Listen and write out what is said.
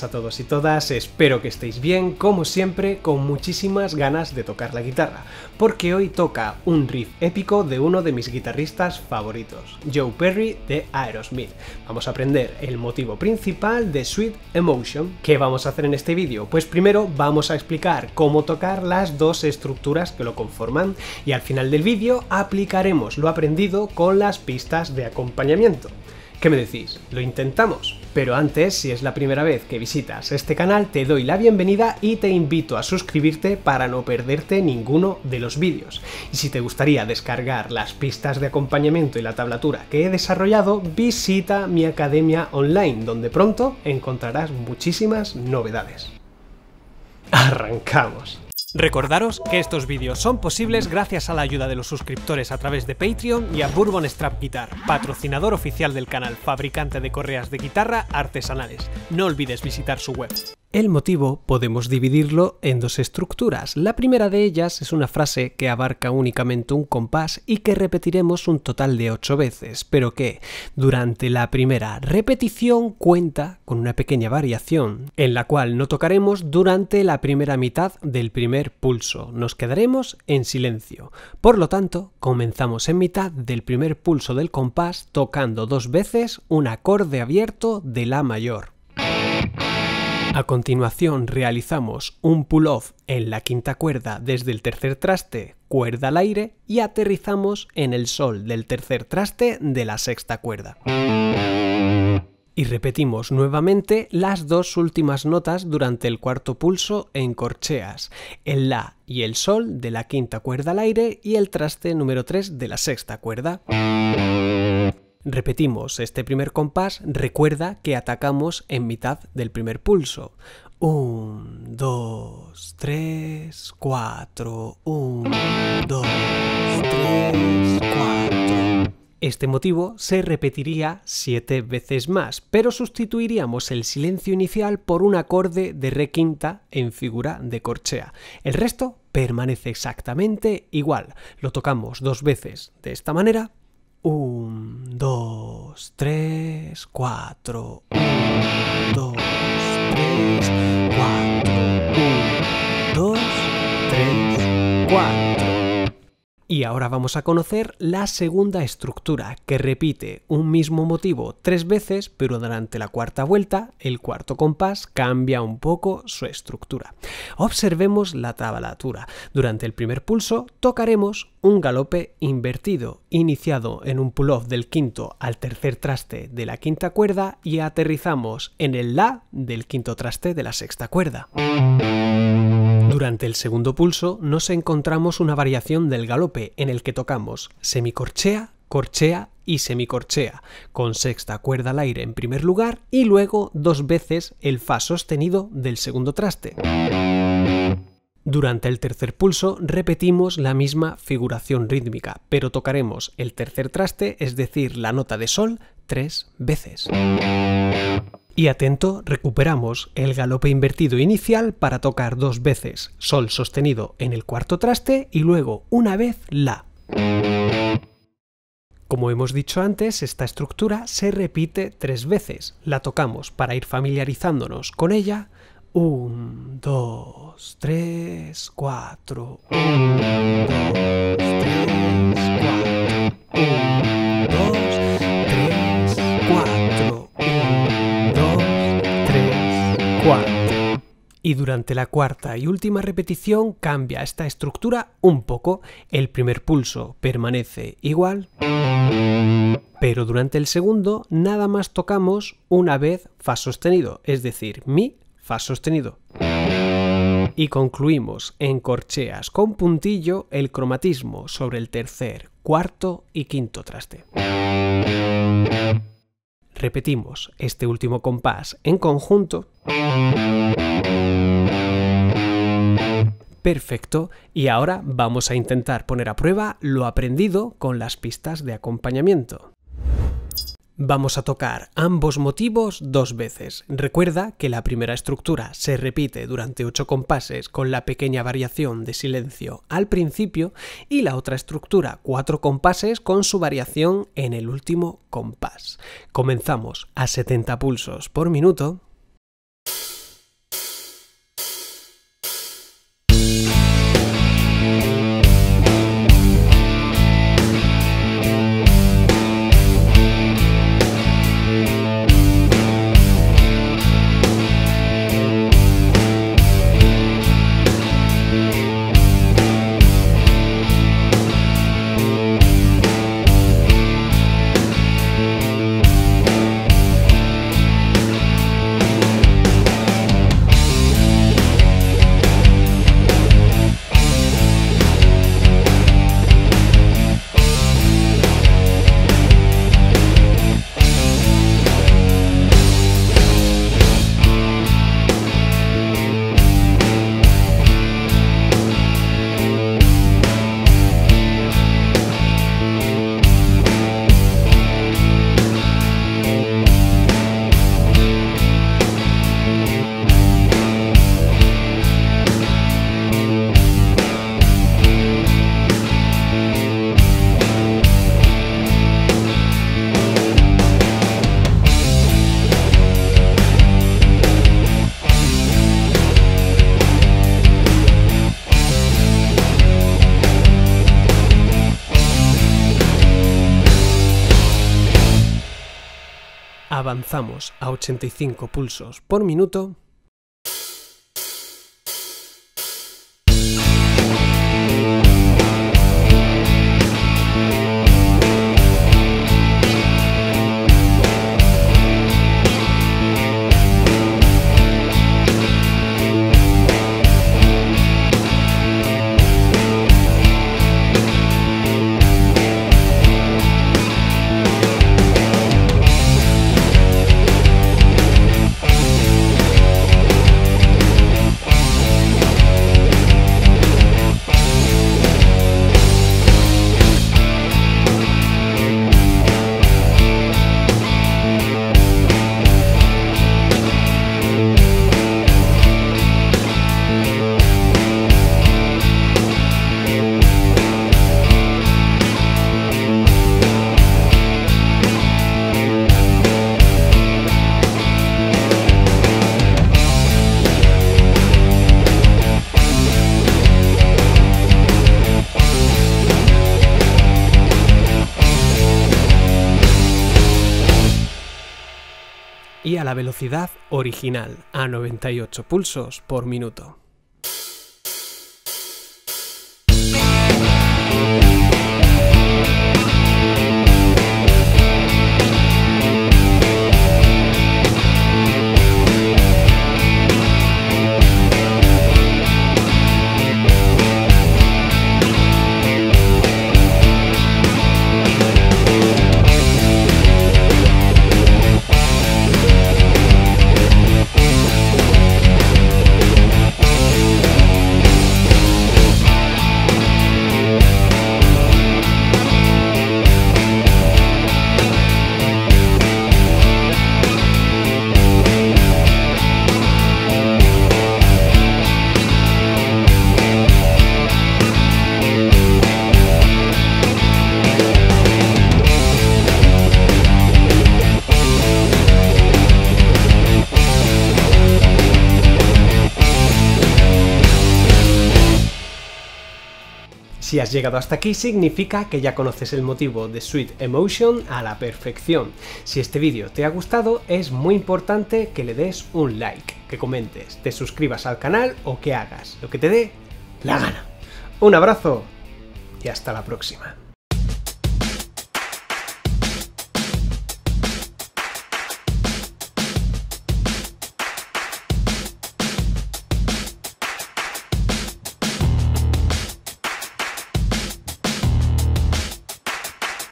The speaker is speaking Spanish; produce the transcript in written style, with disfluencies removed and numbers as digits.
buenas a todos y todas, espero que estéis bien, como siempre, con muchísimas ganas de tocar la guitarra, porque hoy toca un riff épico de uno de mis guitarristas favoritos, Joe Perry de Aerosmith. Vamos a aprender el motivo principal de Sweet Emotion. ¿Qué vamos a hacer en este vídeo? Pues primero vamos a explicar cómo tocar las dos estructuras que lo conforman y al final del vídeo aplicaremos lo aprendido con las pistas de acompañamiento. ¿Qué me decís? ¿Lo intentamos? Pero antes, si es la primera vez que visitas este canal, te doy la bienvenida y te invito a suscribirte para no perderte ninguno de los vídeos. Y si te gustaría descargar las pistas de acompañamiento y la tablatura que he desarrollado, visita mi academia online, donde pronto encontrarás muchísimas novedades. ¡Arrancamos! Recordaros que estos vídeos son posibles gracias a la ayuda de los suscriptores a través de Patreon y a Bourbon Strap Guitar, patrocinador oficial del canal, fabricante de correas de guitarra artesanales. No olvides visitar su web. El motivo podemos dividirlo en dos estructuras. La primera de ellas es una frase que abarca únicamente un compás y que repetiremos un total de 8 veces, pero que durante la primera repetición cuenta con una pequeña variación, en la cual no tocaremos durante la primera mitad del primer pulso. Nos quedaremos en silencio. Por lo tanto, comenzamos en mitad del primer pulso del compás tocando 2 veces un acorde abierto de la mayor. A continuación realizamos un pull-off en la quinta cuerda desde el tercer traste, cuerda al aire, y aterrizamos en el sol del tercer traste de la sexta cuerda. Y repetimos nuevamente las dos últimas notas durante el cuarto pulso en corcheas, el la y el sol de la quinta cuerda al aire y el traste número 3 de la sexta cuerda. Repetimos este primer compás, recuerda que atacamos en mitad del primer pulso. 1, 2, 3, 4, 1, 2, 3, 4. Este motivo se repetiría 7 veces más, pero sustituiríamos el silencio inicial por un acorde de re quinta en figura de corchea. El resto permanece exactamente igual. Lo tocamos 2 veces de esta manera. 1, 2, 3, 4, 1, 2, 3, 4, 1, 2, 3, 4. Y ahora vamos a conocer la segunda estructura, que repite un mismo motivo 3 veces, pero durante la cuarta vuelta, el cuarto compás cambia un poco su estructura. Observemos la tablatura. Durante el primer pulso tocaremos un galope invertido, iniciado en un pull-off del quinto al tercer traste de la quinta cuerda y aterrizamos en el la del quinto traste de la sexta cuerda. Durante el segundo pulso nos encontramos una variación del galope en el que tocamos semicorchea, corchea y semicorchea, con sexta cuerda al aire en primer lugar y luego 2 veces el fa sostenido del segundo traste. Durante el tercer pulso repetimos la misma figuración rítmica, pero tocaremos el tercer traste, es decir, la nota de sol, 3 veces. Y atento, recuperamos el galope invertido inicial para tocar 2 veces sol sostenido en el cuarto traste y luego una vez la. Como hemos dicho antes, esta estructura se repite 3 veces. La tocamos para ir familiarizándonos con ella. 1, 2, 3, 4, 1, 2, 3, 4, 1, 2, 3, 4, 1, 2, 3, 4. Y durante la cuarta y última repetición cambia esta estructura un poco. El primer pulso permanece igual, pero durante el segundo nada más tocamos una vez fa sostenido, es decir, mi fa sostenido. Y concluimos en corcheas con puntillo el cromatismo sobre el tercer, cuarto y quinto traste. Repetimos este último compás en conjunto. Perfecto, y ahora vamos a intentar poner a prueba lo aprendido con las pistas de acompañamiento. Vamos a tocar ambos motivos 2 veces. Recuerda que la primera estructura se repite durante 8 compases con la pequeña variación de silencio al principio y la otra estructura 4 compases con su variación en el último compás. Comenzamos a 70 pulsos por minuto. avanzamos a 85 pulsos por minuto. Y a la velocidad original, a 98 pulsos por minuto. Si has llegado hasta aquí, significa que ya conoces el motivo de Sweet Emotion a la perfección. Si este vídeo te ha gustado, es muy importante que le des un like, que comentes, te suscribas al canal o que hagas lo que te dé la gana. Un abrazo y hasta la próxima.